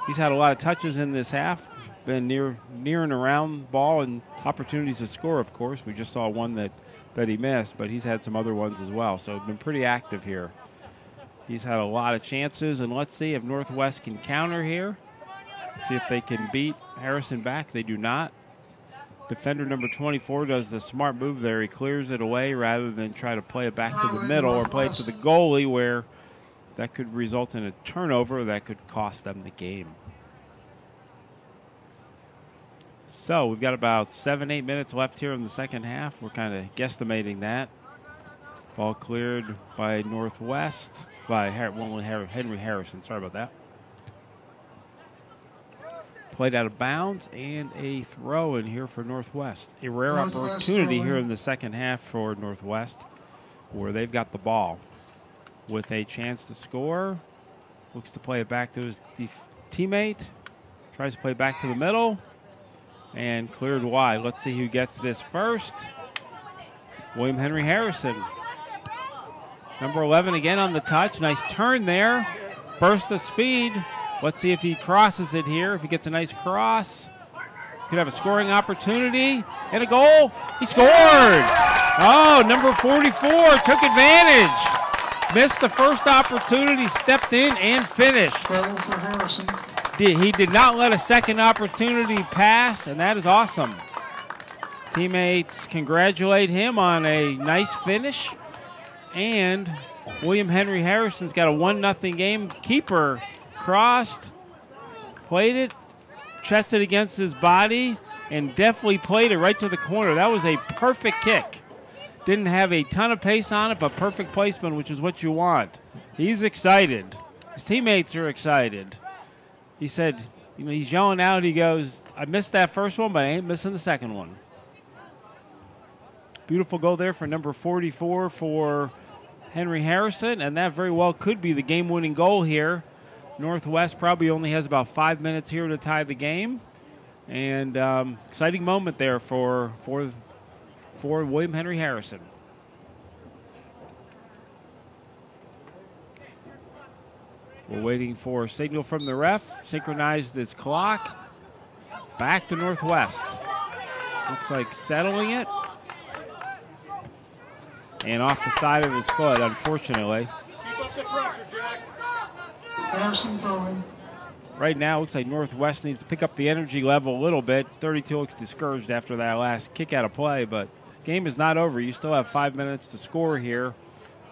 He's had a lot of touches in this half. Been near, near and around ball and opportunities to score, of course. We just saw one that, that he missed, but he's had some other ones as well. So been pretty active here. He's had a lot of chances, and let's see if Northwest can counter here. See if they can beat Harrison back. They do not. Defender number twenty-four does the smart move there. He clears it away rather than try to play it back to the middle or play it to the goalie, where that could result in a turnover that could cost them the game. So we've got about seven, eight minutes left here in the second half. We're kind of guesstimating that. Ball cleared by Northwest, by Henry Harrison. Sorry about that. Played out of bounds, and a throw in here for Northwest. A rare Northwest opportunity here in the second half for Northwest, where they've got the ball with a chance to score. Looks to play it back to his teammate. Tries to play back to the middle, and cleared wide. Let's see who gets this first. William Henry Harrison. Number eleven again on the touch. Nice turn there. Burst of speed. Let's see if he crosses it here. If he gets a nice cross, could have a scoring opportunity and a goal. He scored. Oh, number forty-four took advantage. Missed the first opportunity, stepped in and finished. For Harrison. He did not let a second opportunity pass, and that is awesome. Teammates congratulate him on a nice finish. And William Henry Harrison's got a one nothing game. Keeper crossed, played it, chested against his body, and deftly played it right to the corner. That was a perfect kick. Didn't have a ton of pace on it, but perfect placement, which is what you want. He's excited. His teammates are excited. He said, you know, he's yelling out, he goes, I missed that first one, but I ain't missing the second one. Beautiful goal there for number forty-four for Henry Harrison, and that very well could be the game-winning goal here. Northwest probably only has about five minutes here to tie the game. And um, exciting moment there for, for, for William Henry Harrison. We're waiting for a signal from the ref. Synchronized this clock. Back to Northwest. Looks like settling it. And off the side of his foot, unfortunately. Keep up the pressure, Jack. Right now, looks like Northwest needs to pick up the energy level a little bit. thirty-two looks discouraged after that last kick out of play, but game is not over. You still have five minutes to score here,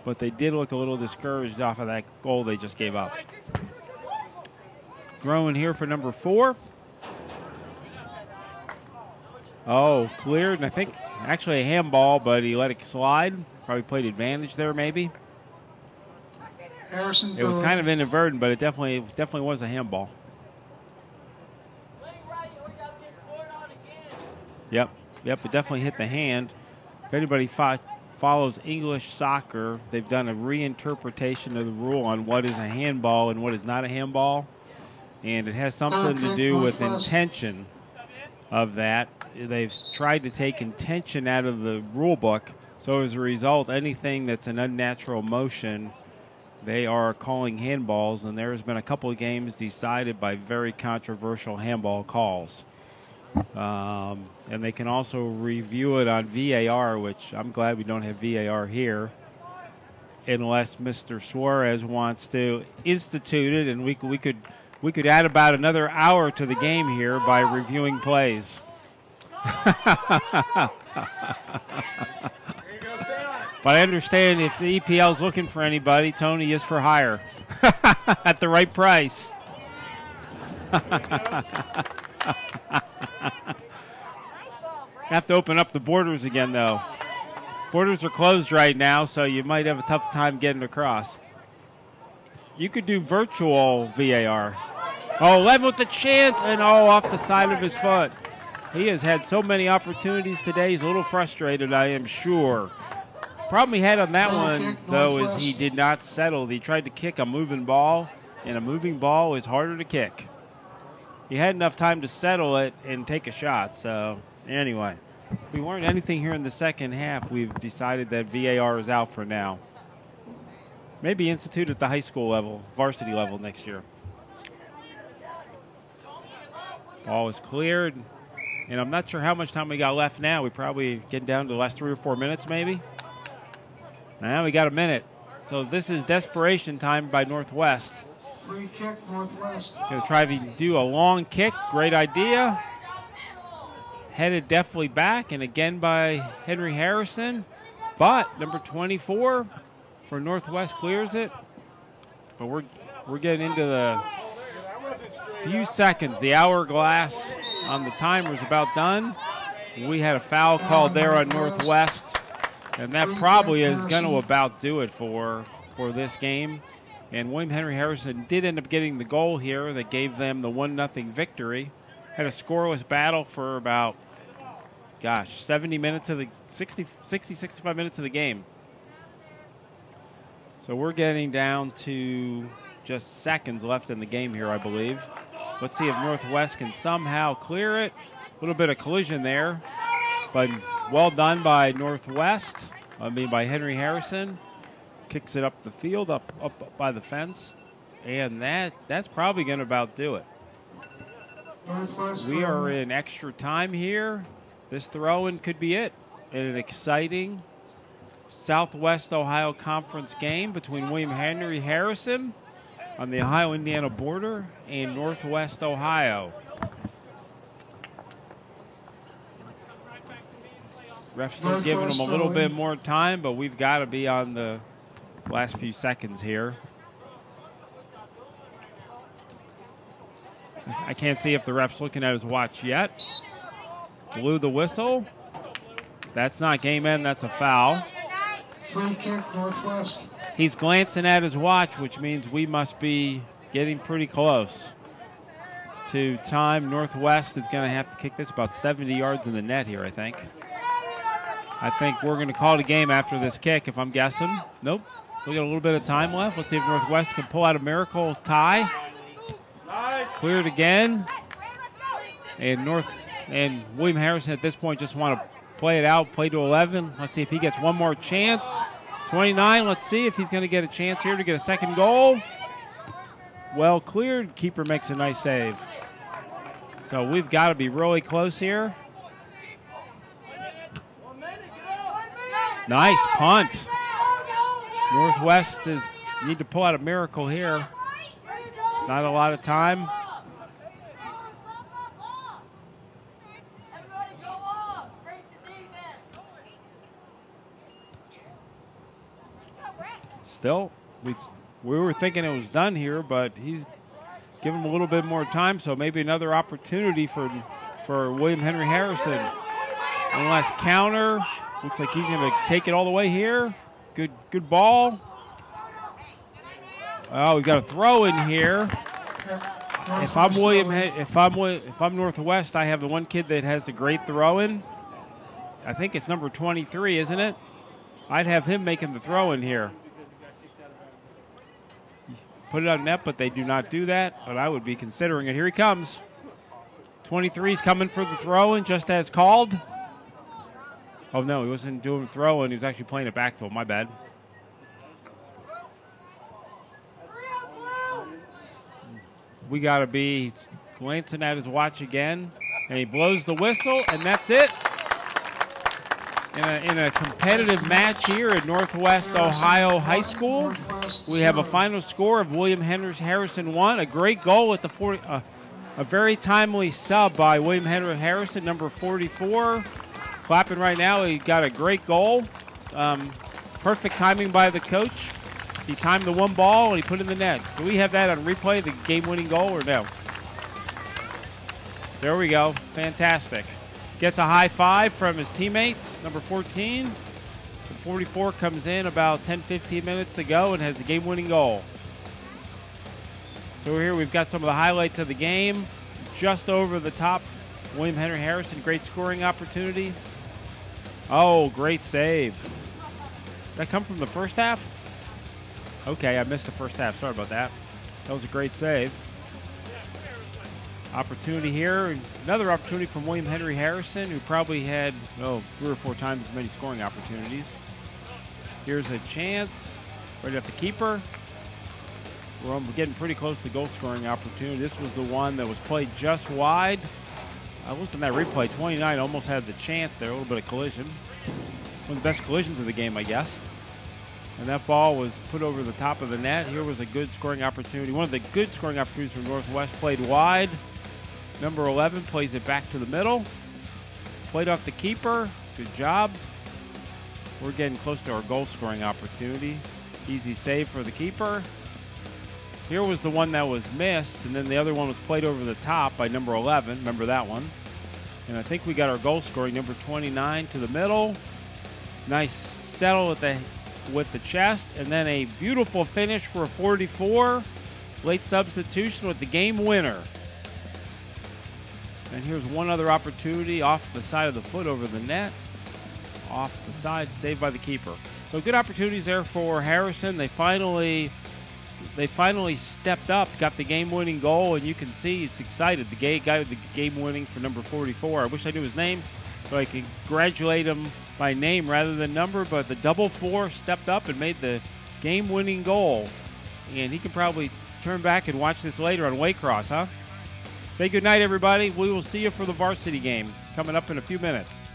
but they did look a little discouraged off of that goal they just gave up. Throwing here for number four. Oh, cleared, and I think actually a handball, but he let it slide. Probably played advantage there, maybe. Harrison it was kind of inadvertent, but it definitely definitely was a handball. Yep, yep, it definitely hit the hand. If anybody fo follows English soccer, they've done a reinterpretation of the rule on what is a handball and what is not a handball, and it has something to do with intention of that. They've tried to take intention out of the rule book, so as a result, anything that's an unnatural motion, they are calling handballs, and there has been a couple of games decided by very controversial handball calls. Um, and they can also review it on V A R, which I'm glad we don't have V A R here, unless Mister Suarez wants to institute it, and we, we could we could add about another hour to the game here by reviewing plays. But I understand if the E P L is looking for anybody, Tony is for hire at the right price. Have to open up the borders again, though. Borders are closed right now, so you might have a tough time getting across. You could do virtual V A R. Oh, level with the chance, and oh, off the side of his foot. He has had so many opportunities today. He's a little frustrated, I am sure. Problem he had on that one, though, is he did not settle. He tried to kick a moving ball, and a moving ball is harder to kick. He had enough time to settle it and take a shot, so anyway. We weren't anything here in the second half. We've decided that V A R is out for now. Maybe institute at the high school level, varsity level next year. Ball is cleared, and I'm not sure how much time we got left now. We probably get down to the last three or four minutes maybe. Now we got a minute. So this is desperation time by Northwest. Free kick, Northwest. Going to try to do a long kick, great idea. Headed deftly back, and again by Henry Harrison. But number twenty-four for Northwest clears it. But we're we're getting into the few seconds. The hourglass on the timer is about done. We had a foul called there on Northwest, and that probably is going to about do it for for this game. And William Henry Harrison did end up getting the goal here that gave them the one nothing victory. Had a scoreless battle for about, gosh, seventy minutes of the sixty, sixty, sixty-five minutes of the game. So we're getting down to just seconds left in the game here, I believe. Let's see if Northwest can somehow clear it. A little bit of collision there, but well done by Northwest. I mean, by Henry Harrison. Kicks it up the field, up up, up by the fence, and that that's probably going to about do it. We are in extra time here. This throw-in could be it in an exciting Southwest Ohio Conference game between William Henry Harrison on the Ohio-Indiana border and Northwest Ohio. Ref's still giving them a little bit more time, but we've got to be on the last few seconds here. I can't see if the ref's looking at his watch yet. Blew the whistle. That's not game end, that's a foul. Free kick, Northwest. He's glancing at his watch, which means we must be getting pretty close to time. Northwest is gonna have to kick this about seventy yards in the net here, I think. I think we're gonna call the game after this kick, if I'm guessing. Nope, so we got a little bit of time left. Let's see if Northwest can pull out a miracle tie. Cleared again, and North and William Harrison at this point just want to play it out, play to eleven. Let's see if he gets one more chance. twenty-nine, let's see if he's going to get a chance here to get a second goal. Well cleared, keeper makes a nice save. So we've got to be really close here. Nice punt. Northwest is need to pull out a miracle here. Not a lot of time. Still, we we were thinking it was done here, but he's giving him a little bit more time, so maybe another opportunity for for William Henry Harrison. Unless counter, looks like he's going to take it all the way here. Good good ball. Oh, we got a throw in here. If I'm William, if I'm if I'm Northwest, I have the one kid that has the great throw in. I think it's number twenty-three, isn't it? I'd have him making the throw in here. Put it on net, but they do not do that. But I would be considering it. Here he comes. twenty-three's coming for the throw in, just as called. Oh no, he wasn't doing throw in. He was actually playing it back to him. My bad. We got to be glancing at his watch again. And he blows the whistle, and that's it. In a, in a competitive match here at Northwest Ohio High School, we have a final score of William Henry Harrison one. A great goal with the forty, uh, a very timely sub by William Henry Harrison, number forty-four. Clapping right now, he got a great goal. Um, perfect timing by the coach. He timed the one ball and he put in the net. Do we have that on replay, the game-winning goal, or no? There we go, fantastic. Gets a high five from his teammates, number fourteen. The forty-four comes in about ten, fifteen minutes to go and has the game-winning goal. So here we've got some of the highlights of the game. Just over the top, William Henry Harrison, great scoring opportunity. Oh, great save. Did that come from the first half? Okay, I missed the first half, sorry about that. That was a great save. Opportunity here, another opportunity from William Henry Harrison, who probably had, oh, three or four times as many scoring opportunities. Here's a chance, right at the keeper. We're getting pretty close to the goal scoring opportunity. This was the one that was played just wide. I looked at that replay, twenty-nine almost had the chance there, a little bit of collision. One of the best collisions of the game, I guess. And that ball was put over the top of the net. Here was a good scoring opportunity. One of the good scoring opportunities from Northwest, played wide. Number eleven plays it back to the middle. Played off the keeper, good job. We're getting close to our goal scoring opportunity. Easy save for the keeper. Here was the one that was missed, and then the other one was played over the top by number eleven, remember that one. And I think we got our goal scoring, number twenty-nine to the middle. Nice settle at the, with the chest, and then a beautiful finish for a forty-four. Late substitution with the game winner. And here's one other opportunity off the side of the foot over the net. Off the side, saved by the keeper. So good opportunities there for Harrison. They finally they finally stepped up, got the game-winning goal, and you can see he's excited. The gay guy with the game-winning for number forty-four. I wish I knew his name so I could congratulate him by name rather than number, but the double four stepped up and made the game-winning goal. And he can probably turn back and watch this later on Waycross, huh? Say goodnight, everybody. We will see you for the varsity game coming up in a few minutes.